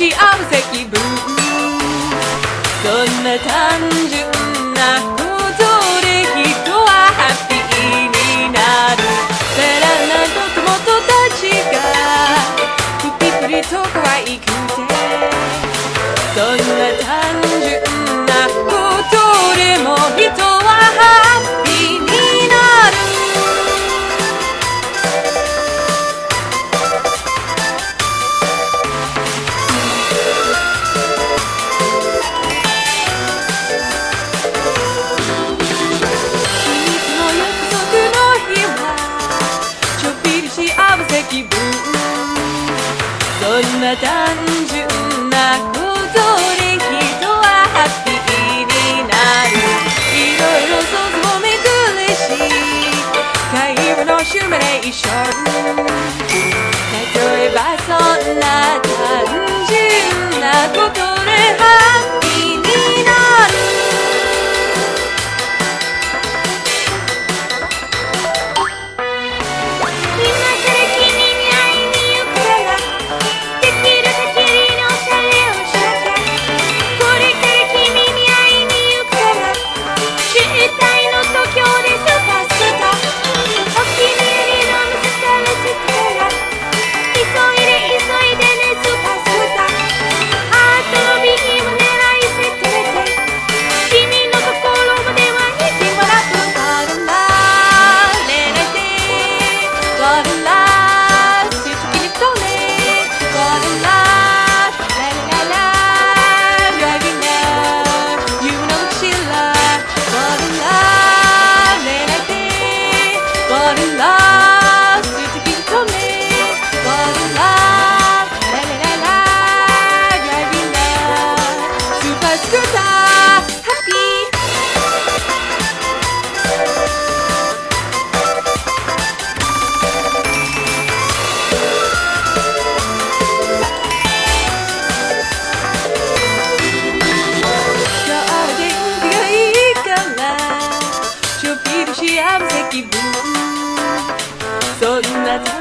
し合う積分、そんな単純なことで人はハッピーになる。ベラな子供たちがプリプリと可愛くて、そんな単純なことでも人はハッピー気分、そんな単純なことで人はハッピーになる。いろいろ想像もめぐるし、会話のシミュレーション、例えばそんな単純なことでハッピーになる。That's